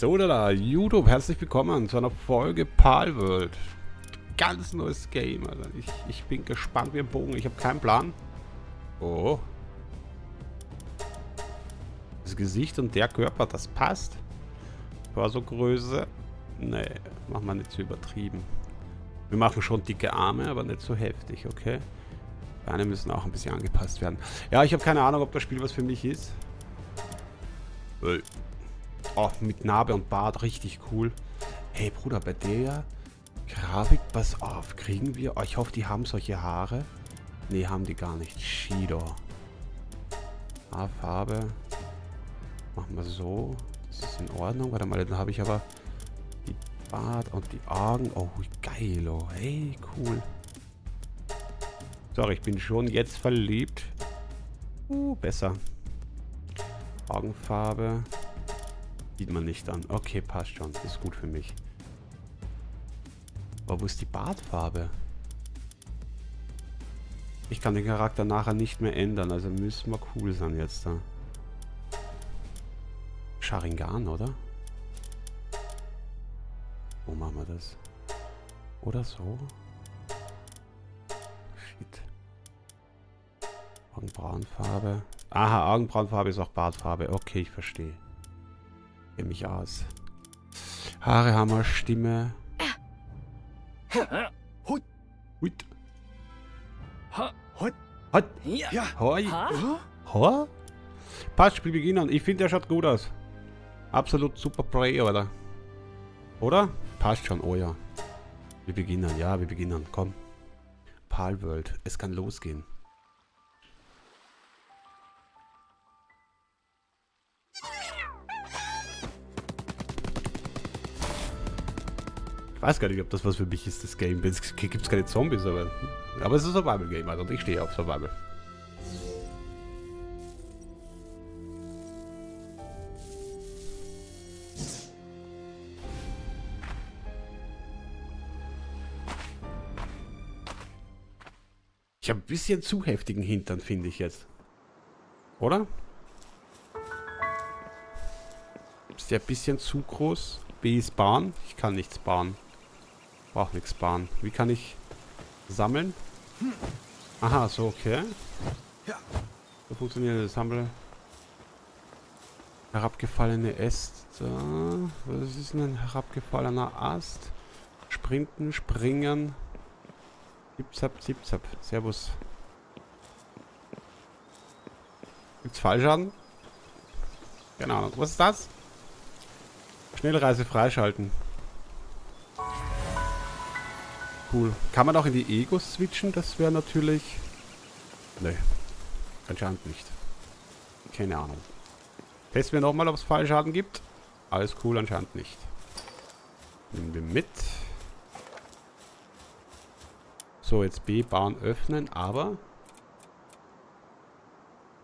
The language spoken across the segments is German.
So, da, YouTube, herzlich willkommen zu einer Folge Palworld. Ganz neues Game, Alter. Ich bin gespannt wie ein Bogen, ich habe keinen Plan. Oh. Das Gesicht und der Körper, das passt. War so Größe. Nee, machen wir nicht zu übertrieben. Wir machen schon dicke Arme, aber nicht so heftig, okay? Beine müssen auch ein bisschen angepasst werden. Ja, ich habe keine Ahnung, ob das Spiel was für mich ist. Oh, mit Narbe und Bart, richtig cool. Hey Bruder, bei der Grafik, pass auf, kriegen wir... Oh, ich hoffe, die haben solche Haare. Ne, haben die gar nicht. Shido. Haarfarbe. Machen wir so. Das ist in Ordnung. Warte mal, dann habe ich aber die Bart und die Augen. Oh, geil. Oh. Hey, cool. Sorry, ich bin schon jetzt verliebt. Besser. Augenfarbe. Sieht man nicht an. Okay, passt schon. Ist gut für mich. Aber wo ist die Bartfarbe? Ich kann den Charakter nachher nicht mehr ändern. Also müssen wir cool sein jetzt da. Sharingan, oder? Wo machen wir das? Oder so? Shit. Augenbrauenfarbe. Aha, Augenbrauenfarbe ist auch Bartfarbe. Okay, ich verstehe. Kenne mich aus. Haare haben wir, Stimme. Hut. Hut. Hut. Hut. Ja. Hoi. Hoi. Passt, Spiel beginnen. Ich finde, der schaut gut aus. Absolut super Play, oder? Oder? Passt schon, oh ja. Wir beginnen, ja, wir beginnen. Komm. Palworld, es kann losgehen. Ich weiß gar nicht, ob das was für mich ist, das Game. Es gibt keine Zombies, aber es ist ein Survival-Game, also ich stehe auf Survival. Ich habe ein bisschen zu heftigen Hintern, finde ich jetzt. Oder? Ist der ein bisschen zu groß? B ist Bahn. Ich kann nichts bahnen. Brauche nichts bahnen. Wie kann ich sammeln? Aha, so, okay. So funktioniert das Sammeln. Herabgefallene Äste. Was ist denn ein herabgefallener Ast? Sprinten, springen. Zipzap, zipzap. Servus. Gibt's Fallschaden? Keine Ahnung. Was ist das? Schnellreise freischalten. Cool. Kann man auch in die Egos switchen? Das wäre natürlich... Nee. Anscheinend nicht. Keine Ahnung. Testen wir nochmal, ob es Fallschaden gibt. Alles cool, anscheinend nicht. Nehmen wir mit. So, jetzt B-Bahn öffnen, aber...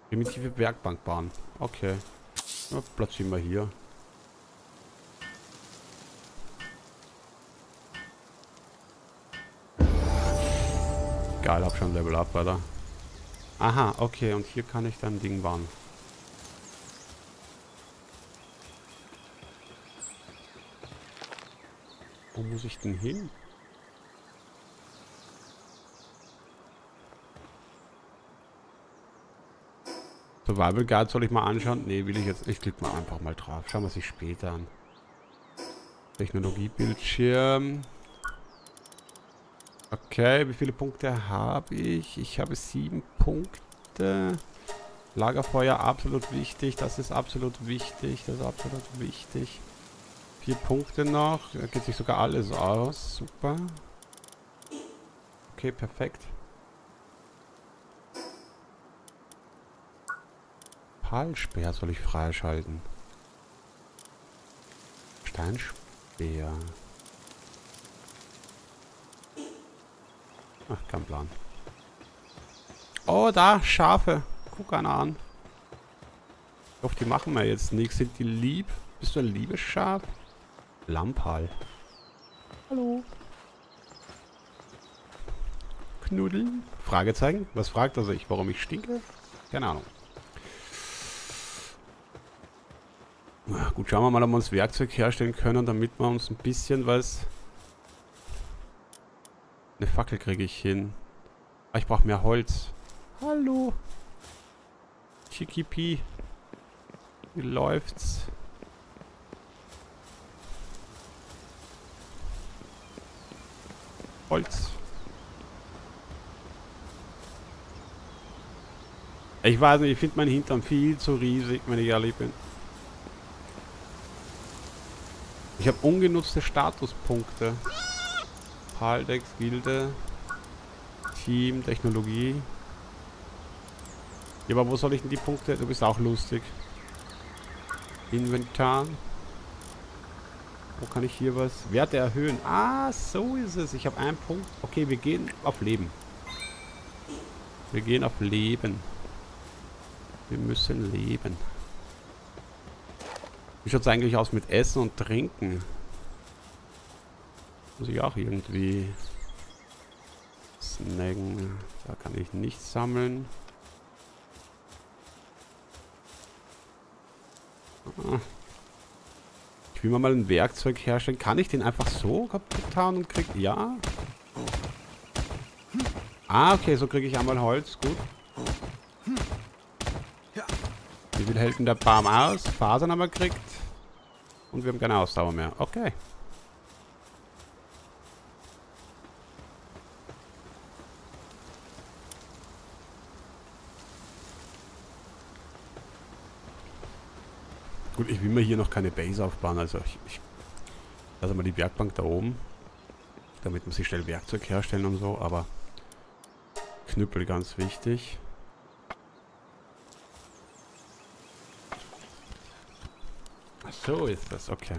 Primitive Werkbankbahn. Okay. Ja, platzieren wir hier. Geil, hab schon Level Up, Alter. Aha, okay, und hier kann ich dann Ding bauen. Wo muss ich denn hin? Survival Guide soll ich mal anschauen? Ne, will ich jetzt. Ich klicke mal einfach mal drauf. Schauen wir sich später an. Technologiebildschirm. Okay, wie viele Punkte habe ich? Ich habe 7 Punkte. Lagerfeuer, absolut wichtig. Das ist absolut wichtig. 4 Punkte noch. Da geht sich sogar alles aus. Super. Okay, perfekt. Palsphäre soll ich freischalten. Steinspeer. Ach, kein Plan. Oh, da, Schafe. Guck einer an. Ich hoffe, die machen wir jetzt nichts. Sind die lieb? Bist du ein liebes Schaf? Lampal. Hallo. Knuddeln. Fragezeichen? Was fragt er sich? Warum ich stinke? Keine Ahnung. Gut, schauen wir mal, ob wir uns Werkzeug herstellen können, damit wir uns ein bisschen was... Eine Fackel kriege ich hin. Ah, ich brauche mehr Holz. Hallo. Chikipi. Wie läuft's? Holz. Ich weiß nicht, ich finde meinen Hintern viel zu riesig, wenn ich ehrlich bin. Ich habe ungenutzte Statuspunkte. Paldex, Gilde, Team, Technologie. Ja, aber wo soll ich denn die Punkte? Du bist auch lustig. Inventar. Wo kann ich hier was? Werte erhöhen. Ah, so ist es. Ich habe einen Punkt. Okay, wir gehen auf Leben. Wir gehen auf Leben. Wir müssen leben. Wie schaut es eigentlich aus mit Essen und Trinken? Muss ich auch irgendwie snacken. Da kann ich nichts sammeln. Ah. Ich will mal ein Werkzeug herstellen. Kann ich den einfach so kaputt hauen und krieg... Ja. Ah, okay, so kriege ich einmal Holz. Gut. Wie viel hält denn der Baum aus? Fasern haben wir gekriegt. Und wir haben keine Ausdauer mehr. Okay. Gut, ich will mir hier noch keine Base aufbauen. Also ich lasse mal die Werkbank da oben. Damit man sich schnell Werkzeug herstellen und so. Aber Knüppel ganz wichtig. So ist das, okay.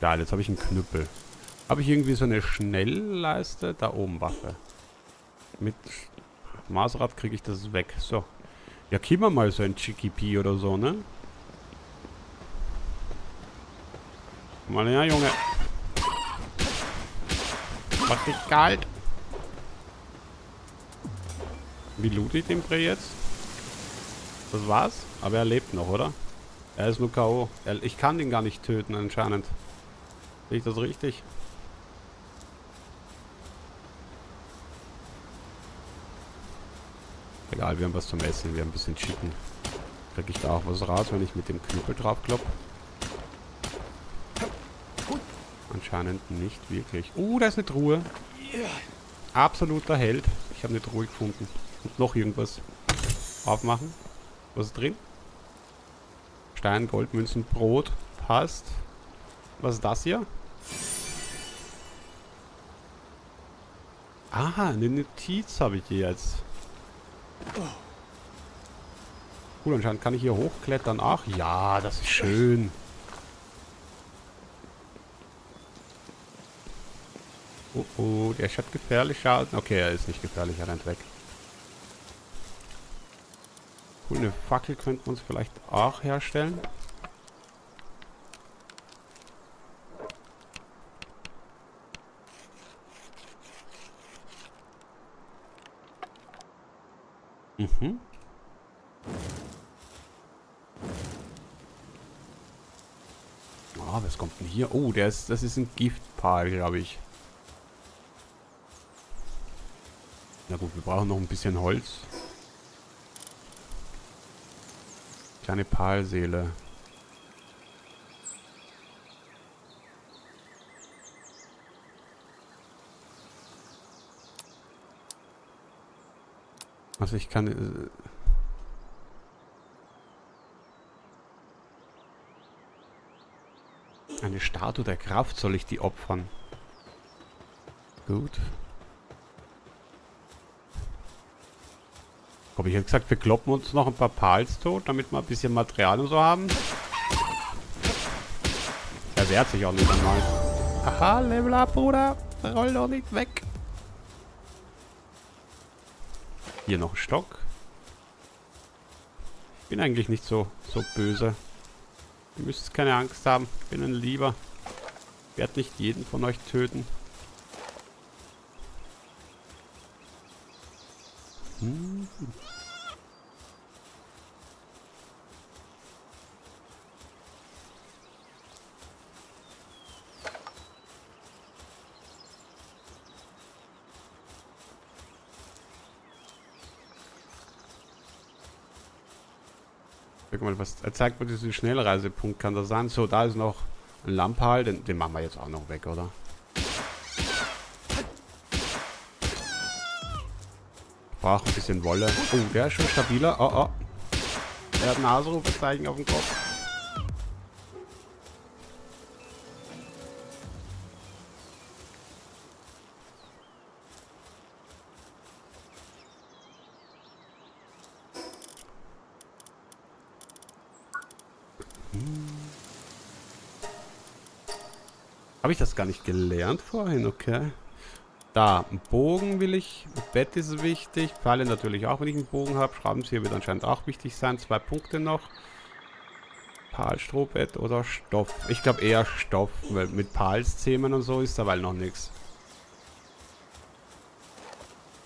Ja, jetzt habe ich einen Knüppel. Habe ich irgendwie so eine Schnellleiste? Da oben Waffe. Mit Maserad kriege ich das weg. So. Ja, kriegen wir mal so ein Chikipi oder so, ne? Komm mal her, Junge. Mach dich kalt. Wie loot ich den Prey jetzt? Das war's. Aber er lebt noch, oder? Er ist nur K.O. Ich kann den gar nicht töten, anscheinend. Sehe ich das richtig? Egal, wir haben was zum Essen. Wir haben ein bisschen Chicken. Kriege ich da auch was raus, wenn ich mit dem Knüppel drauf klopp? Anscheinend nicht wirklich. Da ist eine Truhe. Absoluter Held. Ich habe eine Truhe gefunden. Und noch irgendwas aufmachen. Was ist drin? Stein, Gold, Münzen, Brot. Passt. Was ist das hier? Aha, eine Notiz habe ich hier jetzt. Cool, anscheinend kann ich hier hochklettern. Ach ja, das ist schön. Oh oh, der hat gefährlich Schaden. Okay, er ist nicht gefährlich, er rennt weg. Cool, eine Fackel könnten wir uns vielleicht auch herstellen. Mhm. Oh, was kommt denn hier? Oh, das ist ein Giftpal, glaube ich. Na gut, wir brauchen noch ein bisschen Holz. Kleine Palseele. Also ich kann... eine Statue der Kraft, soll ich die opfern? Gut. Aber ich habe gesagt, wir kloppen uns noch ein paar Pals tot, damit wir ein bisschen Material und so haben. Er wehrt sich auch nicht einmal. Aha, Level up, Bruder. Roll doch nicht weg. Hier noch ein Stock. Ich bin eigentlich nicht so böse. Ihr müsst keine Angst haben. Ich bin ein Lieber. Ich werde nicht jeden von euch töten. Guck mal, was er zeigt, wo diesen Schnellreisepunkt kann das sein. So, da ist noch ein Lamphal, den machen wir jetzt auch noch weg, oder? Braucht ein bisschen Wolle. Oh, der ist schon stabiler. Oh, oh. Er hat ein Hasenrufezeichen auf dem Kopf. Habe ich das gar nicht gelernt vorhin? Okay. Da, einen Bogen will ich, ein Bett ist wichtig, Pfeile natürlich auch, wenn ich einen Bogen habe. Schraubenzieher wird anscheinend auch wichtig sein. 2 Punkte noch. Palstrohbett oder Stoff. Ich glaube eher Stoff, weil mit Palszähmen und so ist dabei noch nichts.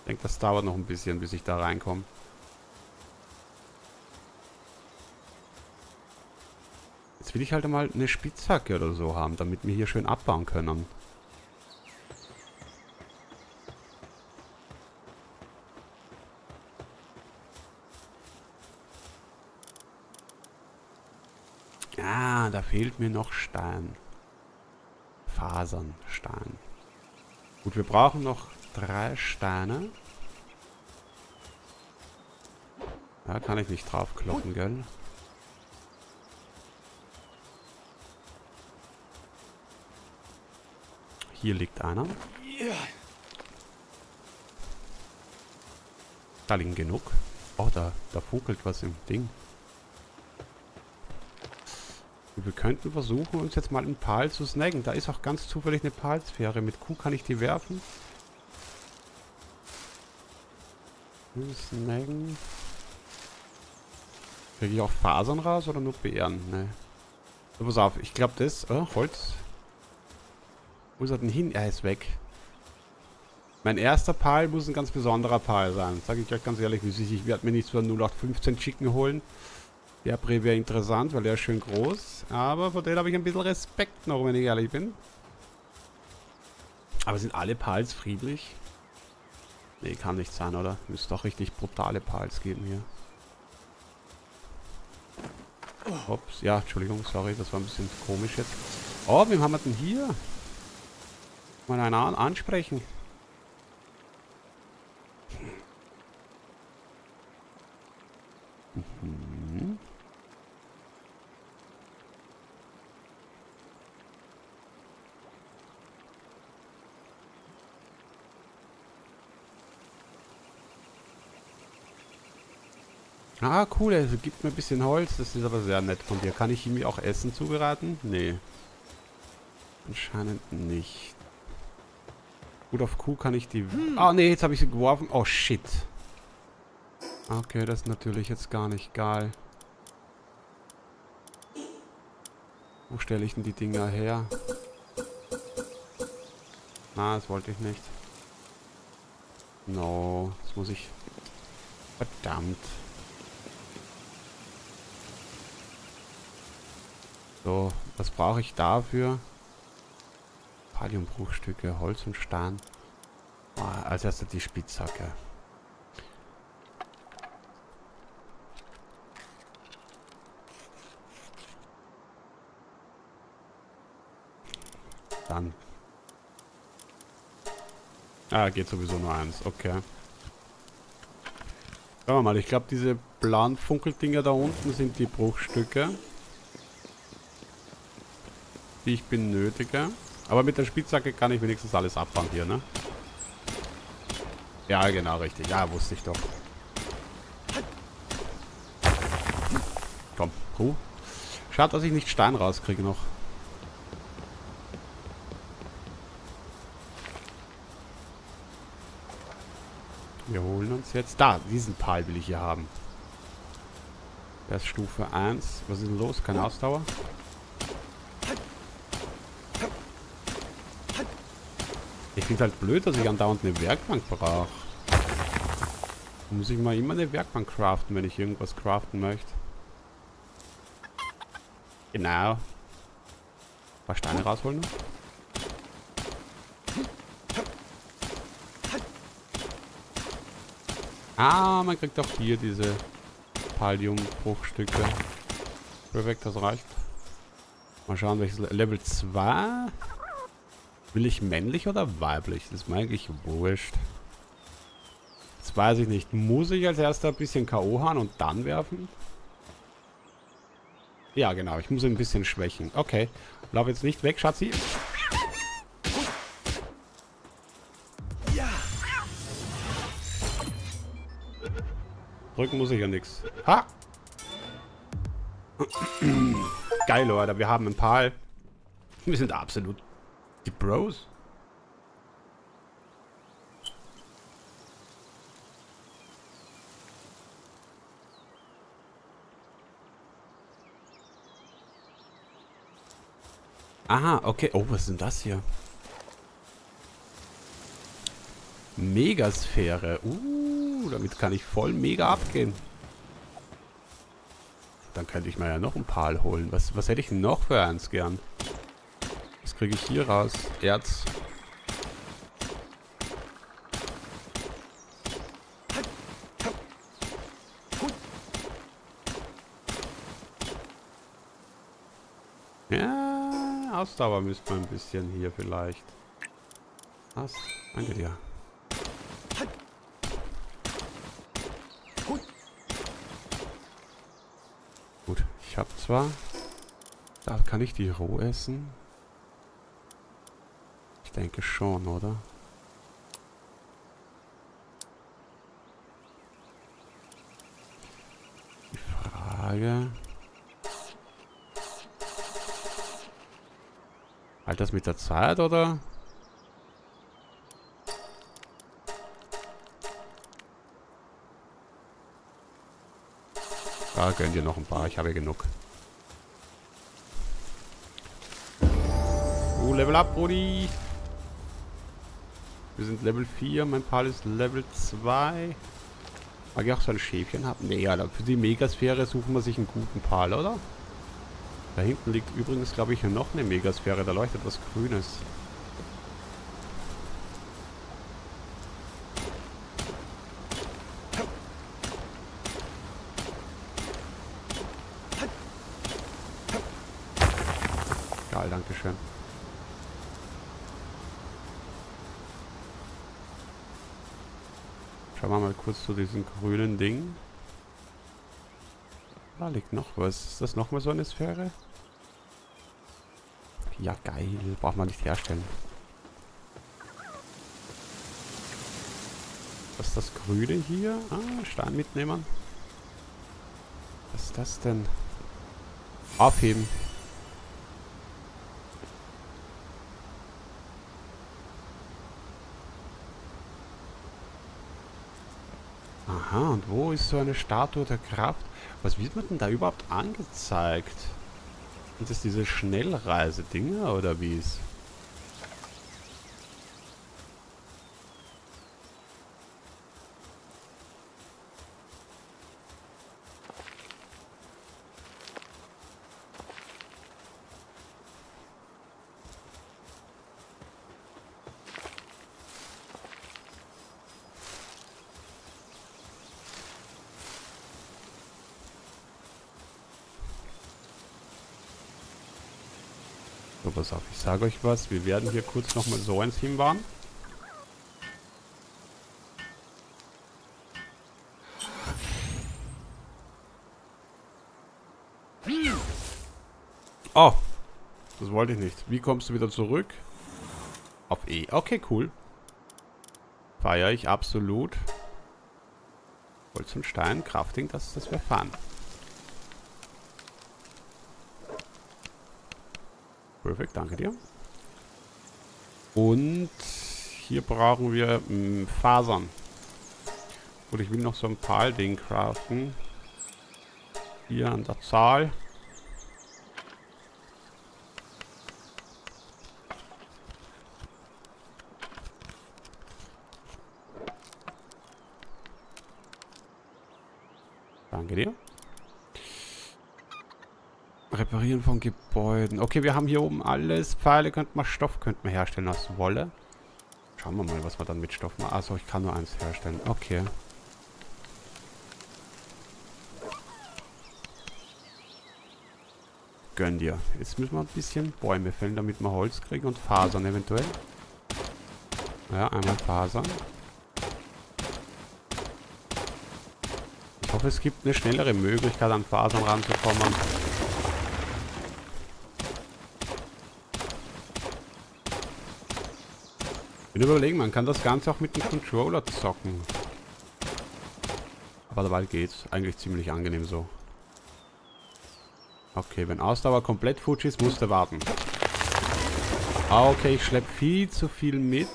Ich denke, das dauert noch ein bisschen, bis ich da reinkomme. Jetzt will ich halt mal eine Spitzhacke oder so haben, damit wir hier schön abbauen können. Ah, da fehlt mir noch Stein. Fasernstein. Gut, wir brauchen noch 3 Steine. Da kann ich nicht drauf kloppen, gell? Hier liegt einer. Da liegen genug. Oh, da funkelt was im Ding. Wir könnten versuchen, uns jetzt mal einen Pal zu snacken. Da ist auch ganz zufällig eine Palsphäre. Mit Q kann ich die werfen. Snacken. Kriege ich auch Fasern raus oder nur Beeren? Ne. So, pass auf. Ich glaube das... Holz. Wo ist er denn hin? Er ist weg. Mein erster Pal muss ein ganz besonderer Pal sein. Sage ich euch ganz ehrlich, ich werde mir nicht so einen 0815 Chicken holen. Der Brei wäre interessant, weil der ist schön groß. Aber vor dem habe ich ein bisschen Respekt noch, wenn ich ehrlich bin. Aber sind alle Pals friedlich? Nee, kann nicht sein, oder? Müsste doch richtig brutale Pals geben hier. Ups, ja, Entschuldigung, sorry, das war ein bisschen komisch jetzt. Oh, wem haben wir denn hier? Mal einen ansprechen. Mhm. Ah, cool, er gibt mir ein bisschen Holz. Das ist aber sehr nett von dir. Kann ich ihm auch Essen zubereiten? Nee. Anscheinend nicht. Gut, auf Q kann ich die... Ah, nee, jetzt habe ich sie geworfen. Oh, shit. Okay, das ist natürlich jetzt gar nicht geil. Wo stelle ich denn die Dinger her? Ah, das wollte ich nicht. No, das muss ich... Verdammt. So, was brauche ich dafür? Palladiumbruchstücke, Holz und Stein. Oh, als erstes die Spitzhacke. Dann. Ah, geht sowieso nur eins. Okay. Schauen wir mal, ich glaube diese blauen Funkeldinger da unten sind die Bruchstücke, die ich benötige. Aber mit der Spitzhacke kann ich wenigstens alles abbauen hier, ne? Ja, genau, richtig. Ja, wusste ich doch. Komm, Ruhe. Schade, dass ich nicht Stein rauskriege noch. Wir holen uns jetzt... Da, diesen Pal will ich hier haben. Das ist Stufe 1. Was ist denn los? Keine Ausdauer. Ich finde halt blöd, dass ich andauernd eine Werkbank brauche. Muss ich mal immer eine Werkbank craften, wenn ich irgendwas craften möchte. Genau. Ein paar Steine rausholen. Ah, man kriegt auch hier diese Pallium-Bruchstücke. Perfekt, das reicht. Mal schauen, welches Level 2. Will ich männlich oder weiblich? Das ist mir eigentlich wurscht. Das weiß ich nicht. Muss ich als erster ein bisschen K.O. hauen und dann werfen? Ja, genau. Ich muss ein bisschen schwächen. Okay. Lauf jetzt nicht weg, Schatzi. Drücken muss ich ja nichts. Ha! Geil, Leute. Wir haben ein paar. Wir sind absolut die Bros. Aha, okay. Oh, was ist denn das hier? Megasphäre. Damit kann ich voll mega abgehen. Dann könnte ich mir ja noch ein Pal holen. Was hätte ich noch für eins gern? Was kriege ich hier raus? Erz. Ja, Ausdauer müsste man ein bisschen hier vielleicht. Was? Danke dir. Ich habe zwar... Da kann ich die roh essen. Ich denke schon, oder? Die Frage... Halt das mit der Zeit, oder? Da gönnt ihr noch ein paar. Ich habe genug. Oh, Level up, Brudi. Wir sind Level 4. Mein Pal ist Level 2. Mag ich auch so ein Schäfchen haben? Nee, Alter. Für die Megasphäre suchen wir sich einen guten Pal, oder? Da hinten liegt übrigens, glaube ich, noch eine Megasphäre. Da leuchtet was Grünes. Dankeschön. Schauen wir mal kurz zu diesem grünen Ding. Da liegt noch was. Ist das nochmal so eine Sphäre? Ja, geil. Braucht man nicht herstellen. Was ist das Grüne hier? Ah, Stein mitnehmen. Was ist das denn? Aufheben. Ah, und wo ist so eine Statue der Kraft? Was wird mir denn da überhaupt angezeigt? Sind das diese Schnellreise-Dinger oder wie ist? So, pass auf, ich sage euch was. Wir werden hier kurz nochmal so eins hinbauen. Oh, das wollte ich nicht. Wie kommst du wieder zurück? Auf E. Okay, cool. Feiere ich absolut. Holz und Stein, Crafting, das wäre fun. Perfekt, danke dir. Und hier brauchen wir Fasern. Und ich will noch so ein Pal-Ding craften. Hier an der Zahl. Danke dir. Reparieren von Gebäuden. Okay, wir haben hier oben alles. Pfeile könnten wir, Stoff könnten wir herstellen aus Wolle. Schauen wir mal, was wir dann mit Stoff machen. Achso, ich kann nur eins herstellen. Okay. Gönn dir. Jetzt müssen wir ein bisschen Bäume fällen, damit wir Holz kriegen und Fasern eventuell. Ja, einmal Fasern. Ich hoffe, es gibt eine schnellere Möglichkeit, an Fasern ranzukommen. Ich will überlegen, man kann das Ganze auch mit dem Controller zocken. Aber dabei geht's eigentlich ziemlich angenehm so. Okay, wenn Ausdauer komplett futsch ist, musst du warten. Okay, ich schleppe viel zu viel mit.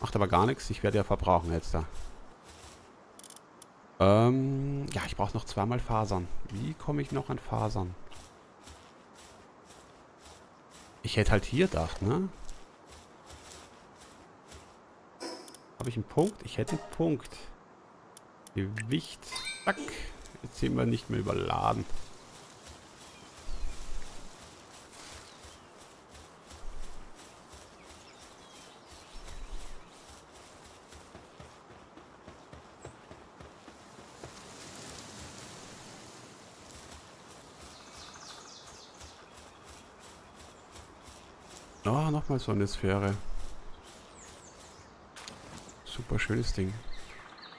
Macht aber gar nichts, ich werde ja verbrauchen jetzt da. Ja, ich brauche noch zweimal Fasern. Wie komme ich noch an Fasern? Ich hätte halt hier gedacht, ne? Habe ich einen Punkt? Ich hätte einen Punkt. Gewicht. Zack. Jetzt sind wir nicht mehr überladen. Oh, nochmal so eine Sphäre. Super schönes Ding.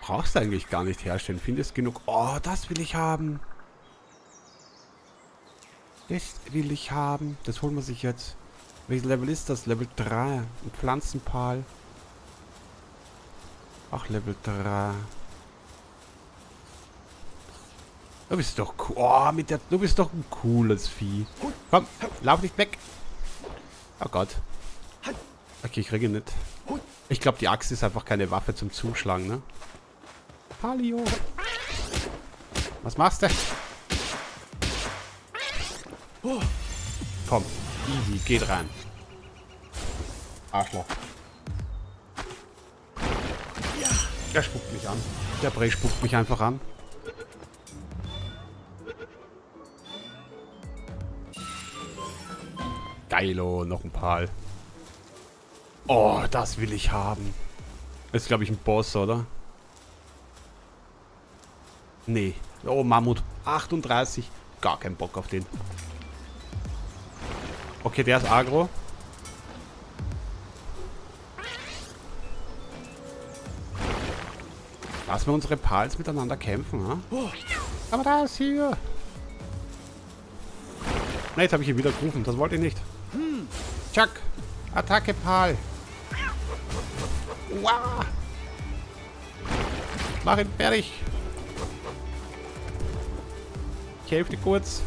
Brauchst du eigentlich gar nicht herstellen. Findest genug. Oh, das will ich haben. Das will ich haben. Das holen wir sich jetzt. Welches Level ist das? Level 3. Ein Pflanzenpal. Ach, Level 3. Du bist doch cool. Oh, mit der. Du bist doch ein cooles Vieh. Komm, lauf nicht weg. Oh Gott. Okay, ich kriege ihn nicht. Ich glaube, die Axt ist einfach keine Waffe zum Zuschlagen, ne? Palio! Was machst du? Komm, easy, geht rein. Arschloch. Der spuckt mich an. Der Bray spuckt mich einfach an. Geilo, noch ein paar. Oh, das will ich haben. Ist, glaube ich, ein Boss, oder? Nee. Oh, Mammut. 38. Gar keinen Bock auf den. Okay, der ist aggro. Lassen wir unsere Pals miteinander kämpfen, ha? Aber das hier. Ne, jetzt habe ich ihn wieder gerufen. Das wollte ich nicht. Chuck. Attacke, Pal. Wow. Mach ihn fertig. Ich helfe dir kurz.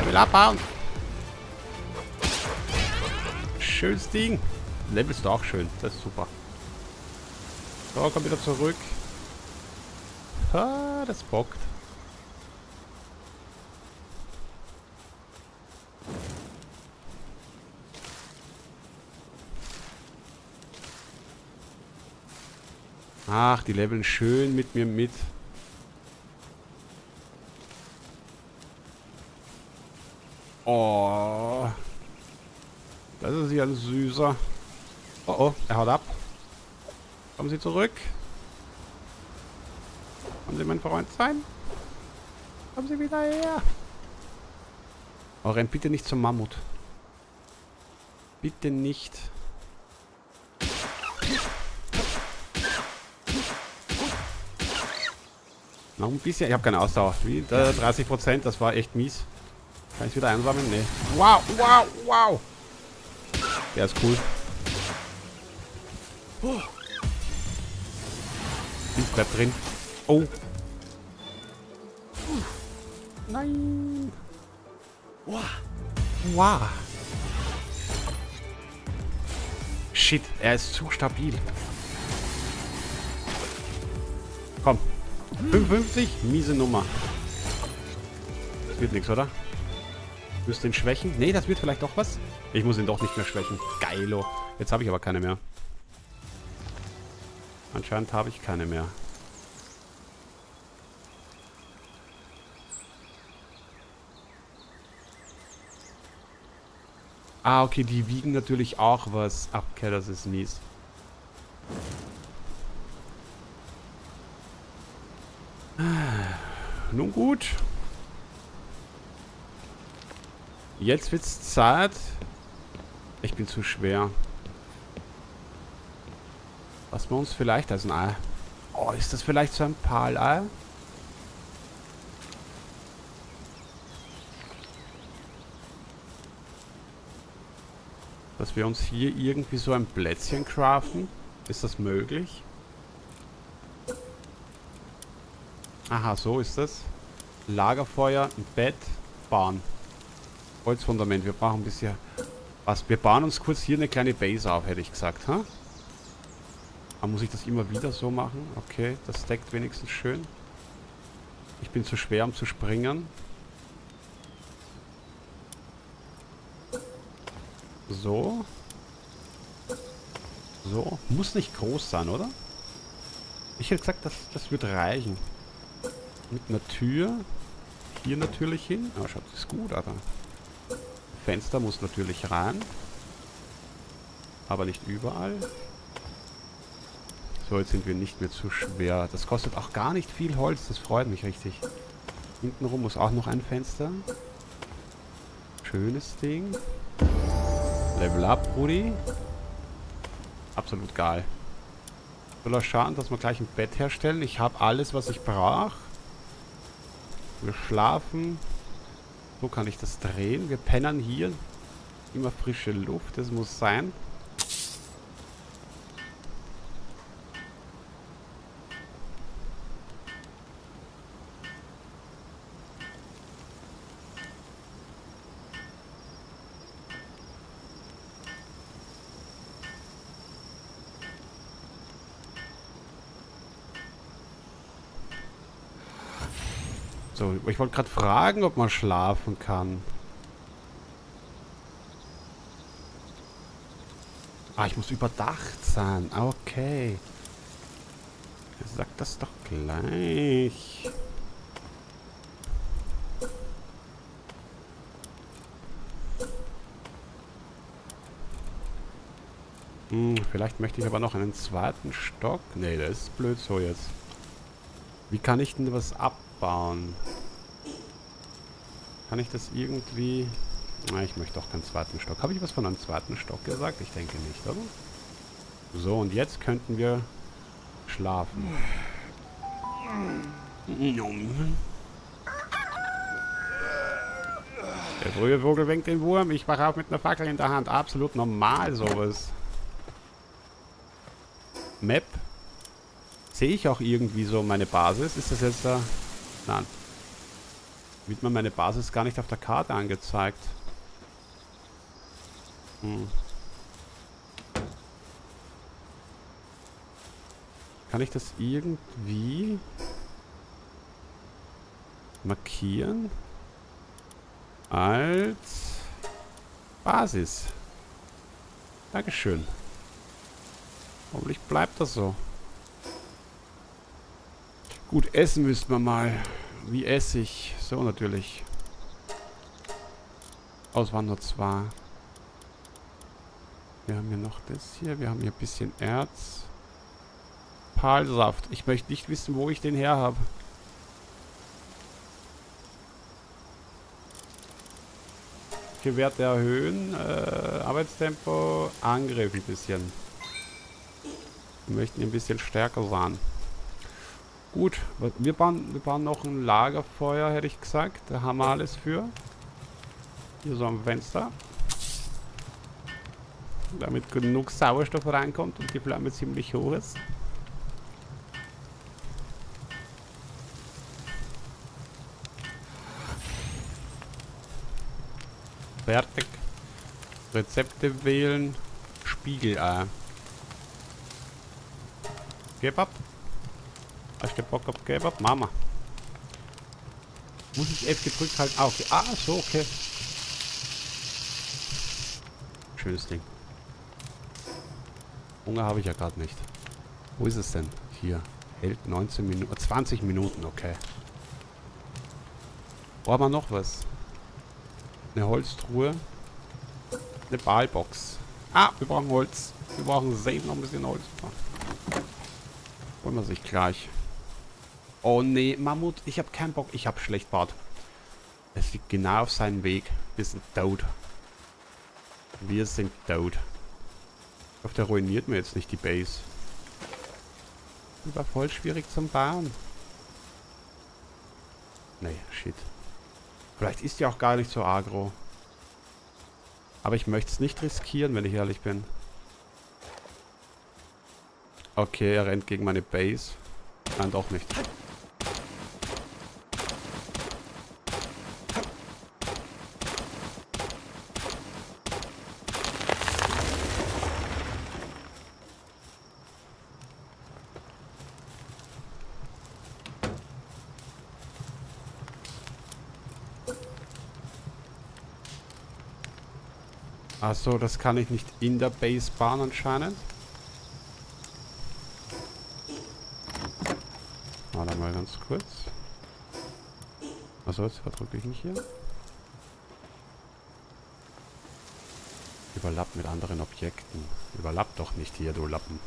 Er will abhauen. Schönes Ding. Levelst du auch schön. Das ist super. So, komm wieder zurück. Ah, das bockt. Ach, die leveln schön mit mir mit. Oh. Das ist ja ein süßer. Oh, oh, er haut ab. Kommen Sie zurück. Wollen Sie mein Freund sein? Kommen Sie wieder her. Oh, rennt bitte nicht zum Mammut. Bitte nicht. Noch ein bisschen. Ich habe keine Ausdauer. Wie? 30%. Das war echt mies. Kann ich es wieder einsammeln? Nee. Wow, wow, wow. Der ist cool. Ich bleib drin. Oh. Nein. Wow. Wow. Shit. Er ist zu stabil. Komm. 55? Miese Nummer. Das wird nichts, oder? Müsst den schwächen? Nee, das wird vielleicht doch was. Ich muss ihn doch nicht mehr schwächen. Geilo. Jetzt habe ich aber keine mehr. Anscheinend habe ich keine mehr. Ah, okay, die wiegen natürlich auch was ab. Okay, das ist mies. Nun gut. Jetzt wird's Zeit. Ich bin zu schwer. Was wir uns vielleicht als ein Ei. Oh, ist das vielleicht so ein Palei? Dass wir uns hier irgendwie so ein Plätzchen craften? Ist das möglich? Aha, so ist das. Lagerfeuer, ein Bett, Bahn. Holzfundament, wir brauchen ein bisschen was. Wir bauen uns kurz hier eine kleine Base auf, hätte ich gesagt. Ha? Aber muss ich das immer wieder so machen? Okay, das stackt wenigstens schön. Ich bin zu schwer, um zu springen. So. So. Muss nicht groß sein, oder? Ich hätte gesagt, das wird reichen. Mit einer Tür. Hier natürlich hin. Ah, schaut, das ist gut, Alter. Fenster muss natürlich rein. Aber nicht überall. So, jetzt sind wir nicht mehr zu schwer. Das kostet auch gar nicht viel Holz. Das freut mich richtig. Hintenrum muss auch noch ein Fenster. Schönes Ding. Level up, Rudi. Absolut geil. Soll er schauen, dass wir gleich ein Bett herstellen. Ich habe alles, was ich brauche. Wir schlafen. So kann ich das drehen. Wir pennern hier. Immer frische Luft. Das muss sein. So, ich wollte gerade fragen, ob man schlafen kann. Ah, ich muss überdacht sein. Okay. Er sagt das doch gleich. Hm, vielleicht möchte ich aber noch einen zweiten Stock. Nee, das ist blöd so jetzt. Wie kann ich denn was abbauen? Kann ich das irgendwie... Na, ich möchte auch keinen zweiten Stock. Habe ich was von einem zweiten Stock gesagt? Ich denke nicht, oder? So, und jetzt könnten wir schlafen. Der frühe Vogel winkt den Wurm. Ich wache auf mit einer Fackel in der Hand. Absolut normal sowas. Map. Sehe ich auch irgendwie so meine Basis? Ist das jetzt da? Nein. Wird mir meine Basis gar nicht auf der Karte angezeigt. Hm. Kann ich das irgendwie markieren? Als Basis. Dankeschön. Hoffentlich bleibt das so. Gut, essen müssten wir mal. Wie esse ich? So, natürlich. Aus waren nur zwei. Wir haben hier noch das hier. Wir haben hier ein bisschen Erz. Palsaft. Ich möchte nicht wissen, wo ich den her habe. Gewerte erhöhen. Arbeitstempo. Angriff ein bisschen. Wir möchten ein bisschen stärker sein. Gut, wir bauen noch ein Lagerfeuer, hätte ich gesagt. Da haben wir alles für. Hier so am Fenster. Damit genug Sauerstoff reinkommt und die Flamme ziemlich hoch ist. Fertig. Rezepte wählen. Spiegelei. Kebab. Hast du Bock auf Kebab? Mama. Muss ich F gedrückt halten? Ah, okay. Ah, so, okay. Schönes Ding. Hunger habe ich ja gerade nicht. Wo ist es denn? Hier. Hält 19 Minuten. 20 Minuten, okay. Oh, aber noch was. Eine Holztruhe. Eine Palbox. Ah, wir brauchen Holz. Wir brauchen safe noch ein bisschen Holz. Holen wir sich gleich. Oh nee, Mammut, ich habe keinen Bock. Ich habe schlecht Bart. Es liegt genau auf seinem Weg. Wir sind tot. Wir sind tot. Ich hoffe, der ruiniert mir jetzt nicht die Base. War voll schwierig zum Bauen. Nee, shit. Vielleicht ist die auch gar nicht so aggro. Aber ich möchte es nicht riskieren, wenn ich ehrlich bin. Okay, er rennt gegen meine Base. Nein, doch nicht. Achso, das kann ich nicht in der Base bauen anscheinend. Warte mal ganz kurz. Achso, jetzt verdrücke ich mich hier. Überlapp mit anderen Objekten. Überlapp doch nicht hier, du Lappen.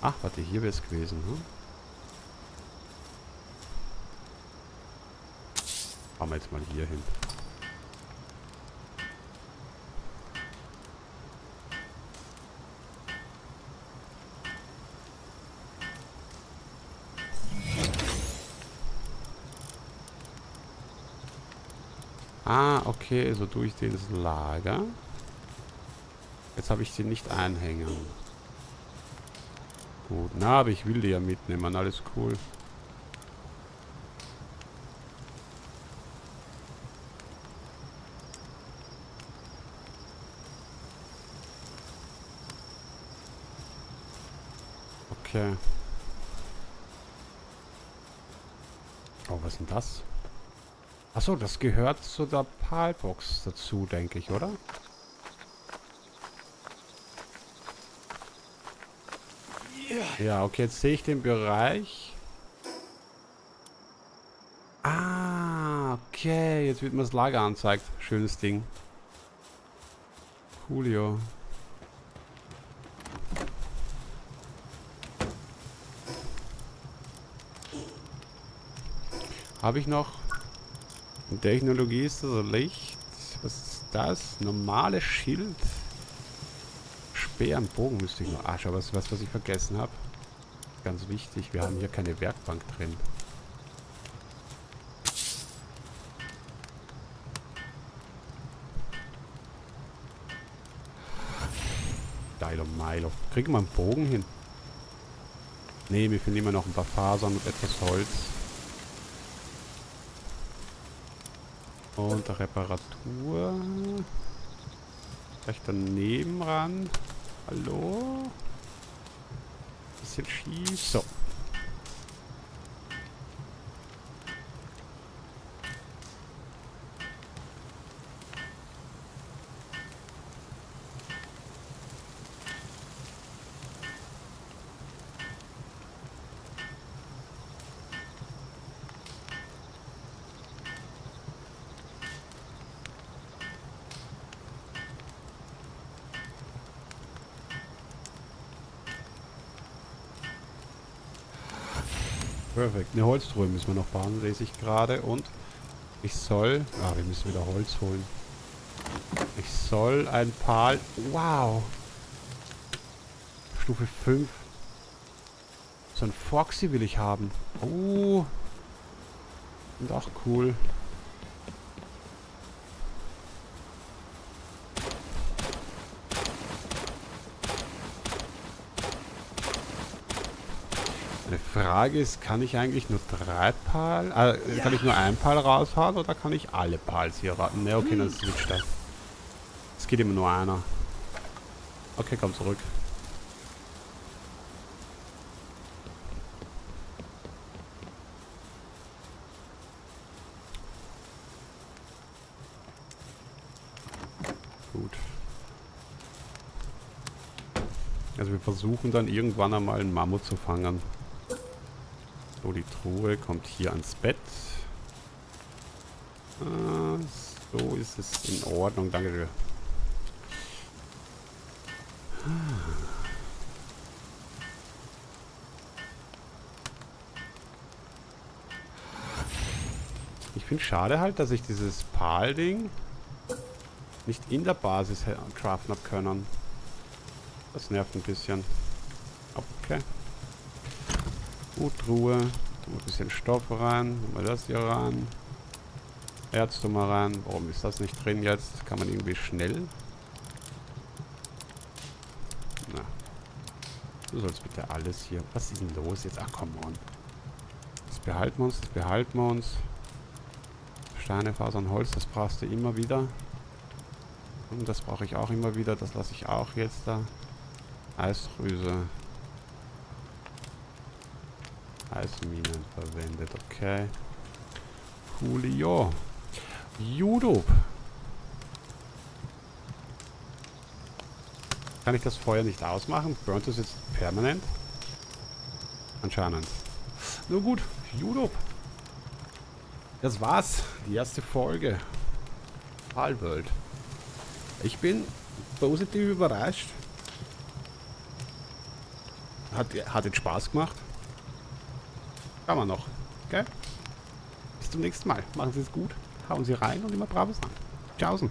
Ach, warte, hier wäre es gewesen, hm? Fahren wir jetzt mal hier hin. Ah, okay, so tue ich den ins Lager. Jetzt habe ich sie nicht einhängen. Gut, na, aber ich will die ja mitnehmen, alles cool. Okay. Oh, was ist denn das? Achso, das gehört zu der Palbox dazu, denke ich, oder? Ja, okay, jetzt sehe ich den Bereich. Ah, okay, jetzt wird mir das Lager angezeigt. Schönes Ding. Coolio. Habe ich noch... Technologie ist das Licht. Was ist das? Normales Schild. Speer am Bogen müsste ich noch. Ach, aber das was ich vergessen habe. Ganz wichtig, wir haben hier keine Werkbank drin. Geilo Milo. Kriegen wir einen Bogen hin? Ne, mir fehlen immer noch ein paar Fasern und etwas Holz. Und Reparatur. Vielleicht daneben ran. Hallo? Bisschen schief. So. Perfekt. Eine Holztruhe müssen wir noch bauen, lese ich gerade. Und ich soll... Ah, wir müssen wieder Holz holen. Ich soll ein paar... Wow! Stufe 5. So ein Foxy will ich haben. Oh! Und auch cool. Frage ist, kann ich eigentlich nur drei Pal... ja. Kann ich nur ein Pal raushauen oder kann ich alle Pals hier raten? Ne, okay, dann switcht das. Es geht immer nur einer. Okay, komm zurück. Gut. Also wir versuchen dann irgendwann einmal einen Mammut zu fangen. So, die Truhe kommt hier ans Bett. So ist es in Ordnung, danke dir. Ich finde schade halt, dass ich dieses Pal-Ding nicht in der Basis craften habe können. Das nervt ein bisschen. Okay. Gut, Ruhe. Ein bisschen Stoff rein. Mal das hier rein. Erz mal rein. Warum ist das nicht drin jetzt? Kann man irgendwie schnell? Na. Du sollst bitte alles hier. Was ist denn los jetzt? Ach, komm on. Das behalten wir uns. Das behalten wir uns. Steine, Fasern, Holz. Das brauchst du immer wieder. Und das brauche ich auch immer wieder. Das lasse ich auch jetzt da. Eisdrüse. Eisminen verwendet. Okay. Coolio. YouTube. Kann ich das Feuer nicht ausmachen? Burnt es jetzt permanent? Anscheinend. Nur gut. YouTube. Das war's. Die erste Folge. Palworld. Ich bin positiv überrascht. Hat den Spaß gemacht. Kann man noch. Okay? Bis zum nächsten Mal. Machen Sie es gut. Hauen Sie rein und immer braves an. Tschaußen.